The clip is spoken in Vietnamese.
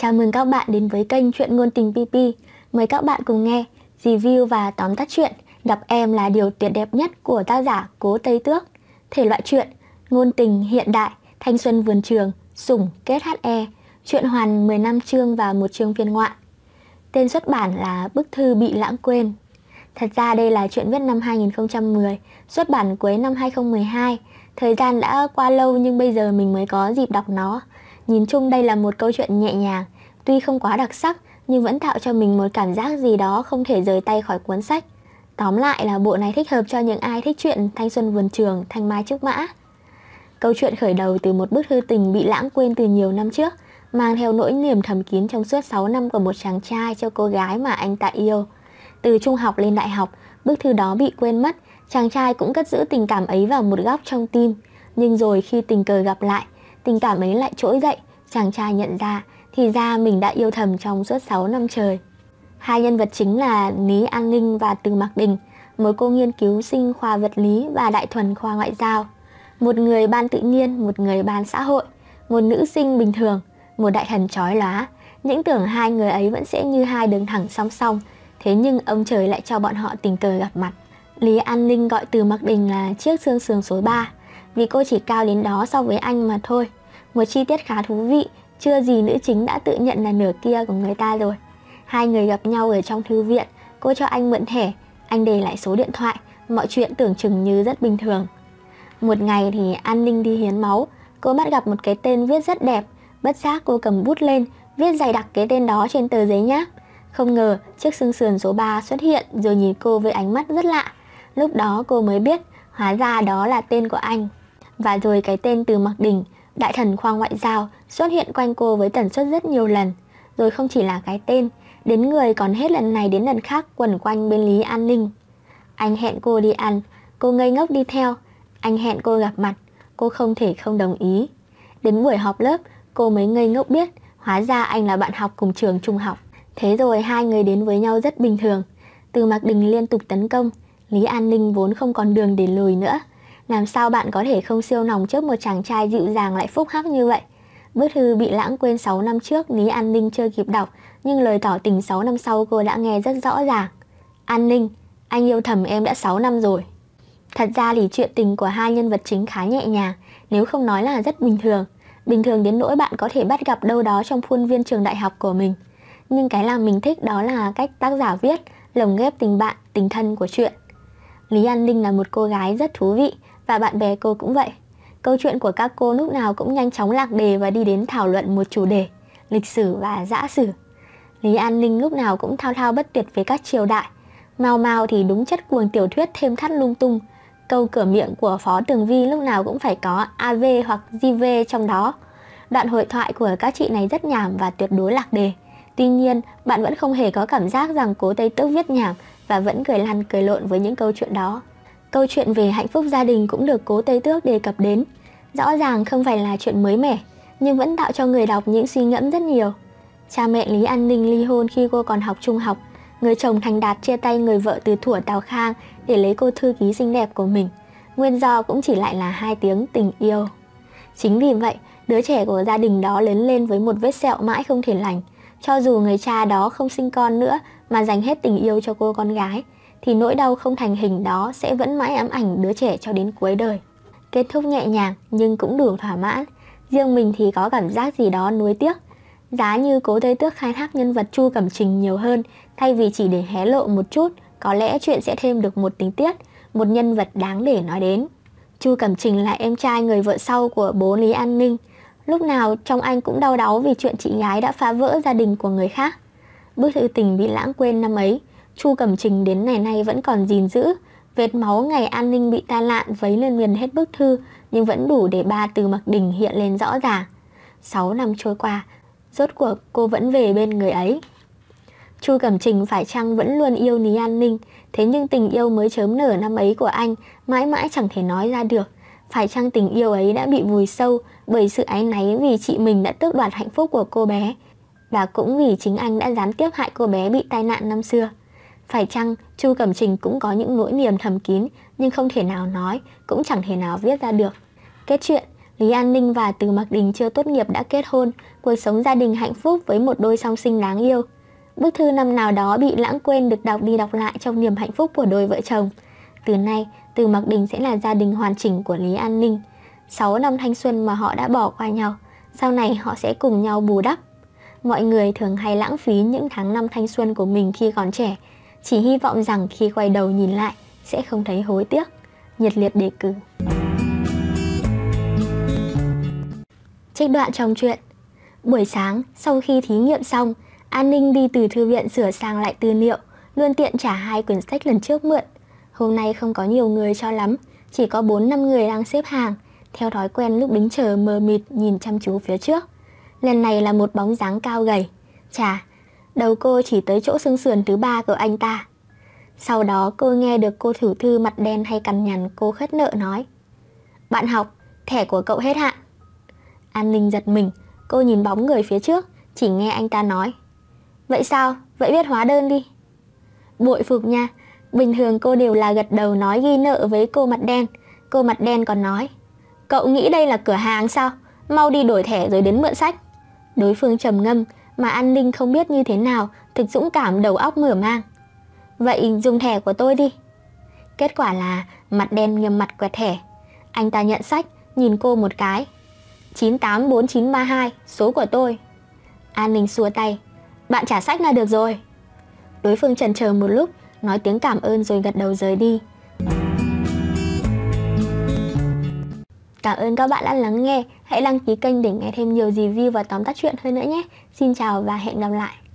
Chào mừng các bạn đến với kênh Truyện ngôn tình PP. Mời các bạn cùng nghe review và tóm tắt truyện Gặp em là điều tuyệt đẹp nhất của tác giả Cố Tây Tước. Thể loại truyện: ngôn tình hiện đại, thanh xuân vườn trường, sủng kết HE. Truyện hoàn 15 chương và 1 chương phiên ngoại. Tên xuất bản là Bức thư bị lãng quên. Thật ra đây là truyện viết năm 2010, xuất bản cuối năm 2012. Thời gian đã qua lâu nhưng bây giờ mình mới có dịp đọc nó. Nhìn chung đây là một câu chuyện nhẹ nhàng, tuy không quá đặc sắc nhưng vẫn tạo cho mình một cảm giác gì đó không thể rời tay khỏi cuốn sách. Tóm lại là bộ này thích hợp cho những ai thích truyện thanh xuân vườn trường, thanh mai trúc mã. Câu chuyện khởi đầu từ một bức thư tình bị lãng quên từ nhiều năm trước, mang theo nỗi niềm thầm kín trong suốt 6 năm của một chàng trai cho cô gái mà anh ta yêu. Từ trung học lên đại học, bức thư đó bị quên mất, chàng trai cũng cất giữ tình cảm ấy vào một góc trong tim. Nhưng rồi khi tình cờ gặp lại, tình cảm ấy lại trỗi dậy, chàng trai nhận ra, thì ra mình đã yêu thầm trong suốt 6 năm trời. Hai nhân vật chính là Lý An Ninh và Từ Mạc Đình, một cô nghiên cứu sinh khoa vật lý và đại thuần khoa ngoại giao. Một người ban tự nhiên, một người ban xã hội, một nữ sinh bình thường, một đại thần chói lóa. Những tưởng hai người ấy vẫn sẽ như hai đường thẳng song song, thế nhưng ông trời lại cho bọn họ tình cờ gặp mặt. Lý An Ninh gọi Từ Mạc Đình là chiếc xương sườn số 3, vì cô chỉ cao đến đó so với anh mà thôi. Một chi tiết khá thú vị, chưa gì nữ chính đã tự nhận là nửa kia của người ta rồi. Hai người gặp nhau ở trong thư viện, cô cho anh mượn thẻ, anh để lại số điện thoại, mọi chuyện tưởng chừng như rất bình thường. Một ngày thì An Ninh đi hiến máu, cô bắt gặp một cái tên viết rất đẹp, bất giác cô cầm bút lên, viết dày đặc cái tên đó trên tờ giấy nháp. Không ngờ chiếc xương sườn số 3 xuất hiện rồi nhìn cô với ánh mắt rất lạ. Lúc đó cô mới biết, hóa ra đó là tên của anh. Và rồi cái tên Từ Mạc Đình, đại thần khoa ngoại giao, xuất hiện quanh cô với tần suất rất nhiều lần. Rồi không chỉ là cái tên, đến người còn hết lần này đến lần khác quẩn quanh bên Lý An Ninh. Anh hẹn cô đi ăn, cô ngây ngốc đi theo. Anh hẹn cô gặp mặt, cô không thể không đồng ý. Đến buổi họp lớp, cô mới ngây ngốc biết, hóa ra anh là bạn học cùng trường trung học. Thế rồi hai người đến với nhau rất bình thường. Từ Mạc Đình liên tục tấn công, Lý An Ninh vốn không còn đường để lùi nữa. Làm sao bạn có thể không siêu nòng trước một chàng trai dịu dàng lại phúc hắc như vậy? Bức thư bị lãng quên 6 năm trước Lý An Ninh chưa kịp đọc, nhưng lời tỏ tình 6 năm sau cô đã nghe rất rõ ràng. An Ninh, anh yêu thầm em đã 6 năm rồi. Thật ra thì chuyện tình của hai nhân vật chính khá nhẹ nhàng, nếu không nói là rất bình thường. Bình thường đến nỗi bạn có thể bắt gặp đâu đó trong khuôn viên trường đại học của mình. Nhưng cái làm mình thích đó là cách tác giả viết, lồng ghép tình bạn, tình thân của truyện. Lý An Ninh là một cô gái rất thú vị và bạn bè cô cũng vậy. Câu chuyện của các cô lúc nào cũng nhanh chóng lạc đề và đi đến thảo luận một chủ đề, lịch sử và dã sử. Lý An Ninh lúc nào cũng thao thao bất tuyệt về các triều đại. Mau mau thì đúng chất cuồng tiểu thuyết thêm thắt lung tung. Câu cửa miệng của Phó Tường Vi lúc nào cũng phải có AV hoặc GV trong đó. Đoạn hội thoại của các chị này rất nhảm và tuyệt đối lạc đề. Tuy nhiên, bạn vẫn không hề có cảm giác rằng Cố Tây Tước viết nhảm và vẫn cười lăn cười lộn với những câu chuyện đó. Câu chuyện về hạnh phúc gia đình cũng được Cố Tây Tước đề cập đến. Rõ ràng không phải là chuyện mới mẻ, nhưng vẫn tạo cho người đọc những suy ngẫm rất nhiều. Cha mẹ Lý An Ninh ly hôn khi cô còn học trung học. Người chồng thành đạt chia tay người vợ từ thuở Tào Khang để lấy cô thư ký xinh đẹp của mình. Nguyên do cũng chỉ lại là 2 tiếng tình yêu. Chính vì vậy, đứa trẻ của gia đình đó lớn lên với một vết sẹo mãi không thể lành. Cho dù người cha đó không sinh con nữa mà dành hết tình yêu cho cô con gái, thì nỗi đau không thành hình đó sẽ vẫn mãi ám ảnh đứa trẻ cho đến cuối đời. Kết thúc nhẹ nhàng nhưng cũng đủ thỏa mãn. Riêng mình thì có cảm giác gì đó nuối tiếc. Giá như Cố Tây Tước khai thác nhân vật Chu Cẩm Trình nhiều hơn, thay vì chỉ để hé lộ một chút, có lẽ chuyện sẽ thêm được một tình tiết, một nhân vật đáng để nói đến. Chu Cẩm Trình là em trai người vợ sau của bố Lý An Ninh. Lúc nào trong anh cũng đau đáu vì chuyện chị gái đã phá vỡ gia đình của người khác. Bức thư tình bị lãng quên năm ấy, Chu Cẩm Trình đến ngày nay vẫn còn gìn giữ. Vết máu ngày An Ninh bị tai nạn vấy lên miền hết bức thư, nhưng vẫn đủ để ba Từ Mạc Đình hiện lên rõ ràng. 6 năm trôi qua, rốt cuộc cô vẫn về bên người ấy. Chu Cẩm Trình phải chăng vẫn luôn yêu Lý An Ninh, thế nhưng tình yêu mới chớm nở năm ấy của anh mãi mãi chẳng thể nói ra được. Phải chăng tình yêu ấy đã bị vùi sâu bởi sự áy náy vì chị mình đã tước đoạt hạnh phúc của cô bé, và cũng vì chính anh đã gián tiếp hại cô bé bị tai nạn năm xưa. Phải chăng Chu Cẩm Trình cũng có những nỗi niềm thầm kín nhưng không thể nào nói, cũng chẳng thể nào viết ra được. Kết chuyện, Lý An Ninh và Từ Mạc Đình chưa tốt nghiệp đã kết hôn, cuộc sống gia đình hạnh phúc với một đôi song sinh đáng yêu. Bức thư năm nào đó bị lãng quên được đọc đi đọc lại trong niềm hạnh phúc của đôi vợ chồng. Từ nay, Từ Mạc Đình sẽ là gia đình hoàn chỉnh của Lý An Ninh. 6 năm thanh xuân mà họ đã bỏ qua nhau, sau này họ sẽ cùng nhau bù đắp. Mọi người thường hay lãng phí những tháng năm thanh xuân của mình khi còn trẻ, chỉ hy vọng rằng khi quay đầu nhìn lại sẽ không thấy hối tiếc. Nhiệt liệt đề cử. Trích đoạn trong truyện. Buổi sáng, sau khi thí nghiệm xong, An Ninh đi từ thư viện sửa sang lại tư liệu, luôn tiện trả 2 quyển sách lần trước mượn. Hôm nay không có nhiều người cho lắm, chỉ có 4-5 người đang xếp hàng. Theo thói quen lúc đứng chờ mờ mịt nhìn chăm chú phía trước. Lần này là một bóng dáng cao gầy. Chà, đầu cô chỉ tới chỗ xương sườn thứ 3 của anh ta. Sau đó cô nghe được cô tiểu thư mặt đen hay cằn nhằn cô khất nợ nói: "Bạn học, thẻ của cậu hết hạn." An Ninh giật mình, cô nhìn bóng người phía trước, chỉ nghe anh ta nói: "Vậy sao? Vậy viết hóa đơn đi." Bội phục nha, bình thường cô đều là gật đầu nói ghi nợ với cô mặt đen. Cô mặt đen còn nói: "Cậu nghĩ đây là cửa hàng sao? Mau đi đổi thẻ rồi đến mượn sách." Đối phương trầm ngâm mà An Ninh không biết như thế nào, thực dũng cảm đầu óc mở mang. "Vậy dùng thẻ của tôi đi." Kết quả là mặt đen nghiêm mặt quẹt thẻ. Anh ta nhận sách, nhìn cô một cái: 984932, số của tôi. An Ninh xua tay: "Bạn trả sách là được rồi." Đối phương chần chờ một lúc, nói tiếng cảm ơn rồi gật đầu rời đi. Cảm ơn các bạn đã lắng nghe. Hãy đăng ký kênh để nghe thêm nhiều review và tóm tắt chuyện hơn nữa nhé. Xin chào và hẹn gặp lại.